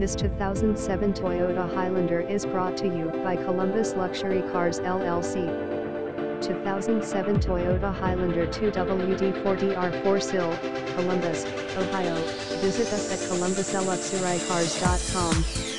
This 2007 Toyota Highlander is brought to you by Columbus Luxury Cars LLC. 2007 Toyota Highlander 2WD 4DR 4-Sill, Columbus, Ohio. Visit us at columbusluxurycars.com.